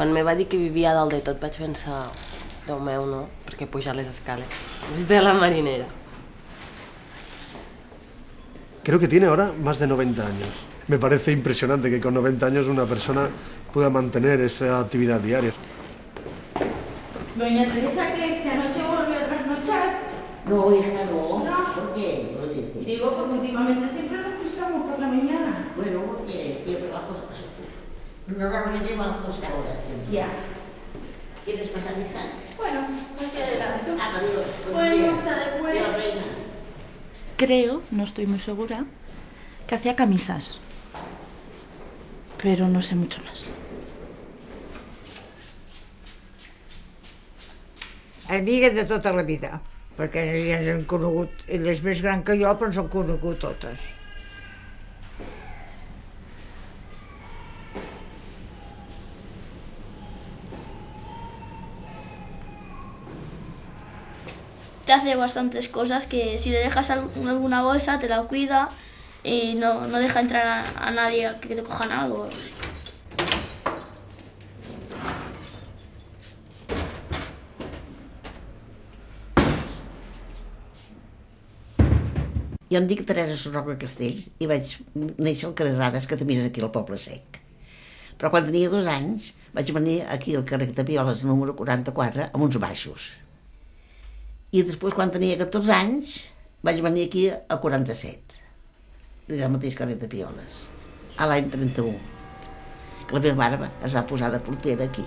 Quan me va dir que vivia dalt de tot vaig pensar, Déu meu, no, perquè pujar les escales. És de la marinera. Creo que tiene ahora más de 90 años. Me parece impresionante que con 90 años una persona pueda mantener esa actividad diaria. Doña Teresa, ¿cree que anoche volvió a trasnochar? No, hija, no. ¿No? ¿Por qué? No, dice. Digo, porque últimamente siempre nos cruzamos por la mañana. Bueno, porque llevo las cosas. Normalmente llevo las cosas ahora siempre. Ya. ¿Quieres pasar, hija? Bueno, hacia adelante. Ah, adiós. Bueno, hasta después. Dios, reina. Creo, no estoy muy segura, que hacía camisas, pero no sé mucho más. Amigues de tota la vida, perquè ja ens han conegut, ella és més gran que jo, però ens han conegut totes. Te hace bastantes cosas que si le dejas alguna bolsa te la cuida y no deja entrar a nadie que te cojan algo. Jo em dic Teresa Sorroble Castells i vaig néixer al carrer Rades, que també és aquí al Poble Sec. Però quan tenia 2 anys vaig venir aquí al carrer Tapioles, número 44, amb uns baixos. I després, quan tenia 14 anys, vaig venir aquí a 47, al mateix carrer Tapioles, a l'any 31. La meva mare es va posar de portera aquí.